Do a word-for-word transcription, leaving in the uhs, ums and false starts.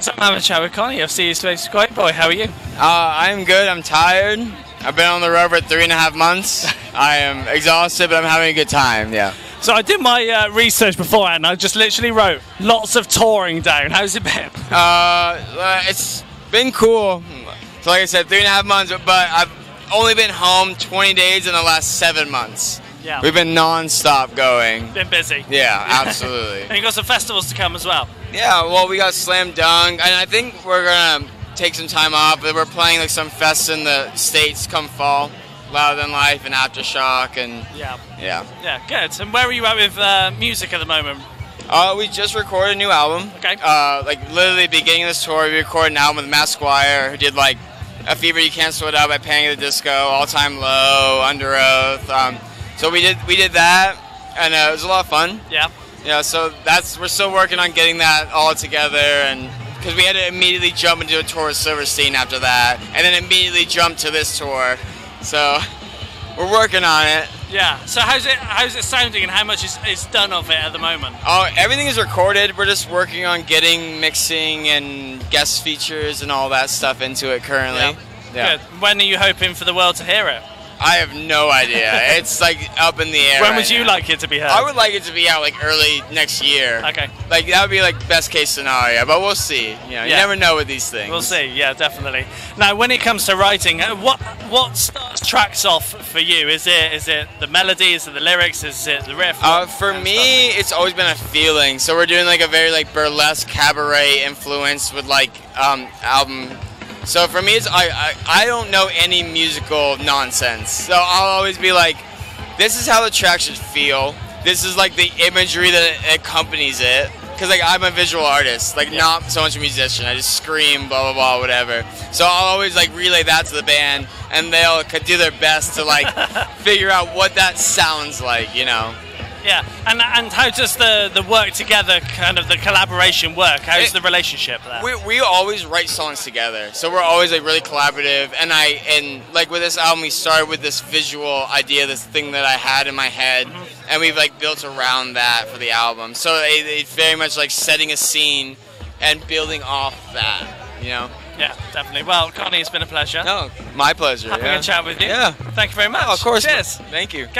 So I'm having a chat with Connie of Seas Space Quiet Boy. How are you? Uh, I'm good. I'm tired. I've been on the road for three and a half months. I am exhausted, but I'm having a good time, yeah. So I did my uh, research beforehand, and I just literally wrote, lots of touring down. How's it been? Uh, it's been cool. So like I said, three and a half months, but I've only been home twenty days in the last seven months. Yeah. We've been non-stop going. Been busy. Yeah, absolutely. And you got some festivals to come as well. Yeah, well, we got Slam Dunk, and I think we're going to take some time off, but we're playing like some fests in the States come fall. Louder Than Life and Aftershock, and yeah. Yeah. Yeah, good. And where are you at with uh, music at the moment? Uh, we just recorded a new album. Okay. Uh, like literally beginning of this tour, we recorded an album with Matt Squire, who did like A Fever You Can't Sweat Out by Panic at the Disco, All Time Low, Under Oath. Um, so we did we did that, and uh, it was a lot of fun. Yeah. Yeah. So that's we're still working on getting that all together, and because we had to immediately jump into a tour with Silverstein after that, and then immediately jump to this tour. So we're working on it. Yeah. So how's it how's it sounding, and how much is, is done of it at the moment? Oh, everything is recorded. We're just working on getting mixing and guest features and all that stuff into it currently. Yeah. Yeah. Good. When are you hoping for the world to hear it? I have no idea. It's like up in the air. When would right you now. like it to be heard? I would like it to be out like early next year. Okay. Like that would be like best case scenario, but we'll see. You know, yeah. You never know with these things. We'll see. Yeah, definitely. Now, when it comes to writing, what what starts tracks off for you? Is it is it the melody? Is it the lyrics? Is it the riff? Uh, for me, it's always been a feeling. So we're doing like a very like burlesque cabaret influence with like um, album. So for me, it's, I, I I don't know any musical nonsense. So I'll always be like, this is how the track should feel. This is like the imagery that accompanies it. Because like I'm a visual artist, like yeah. not so much a musician. I just scream, blah blah blah, whatever. So I'll always like relay that to the band, and they'll do their best to like figure out what that sounds like, you know. Yeah, and and how does the the work together, kind of the collaboration work? How's it, the relationship there? We we always write songs together, so we're always like really collaborative. And I and like with this album, we started with this visual idea, this thing that I had in my head, mm-hmm. and we've like built around that for the album. So it, it's very much like setting a scene and building off that, you know. Yeah, definitely. Well, Connie, it's been a pleasure. No, my pleasure. Having yeah. a chat with you. Yeah, thank you very much. Oh, of course. Cheers. Thank you. Can't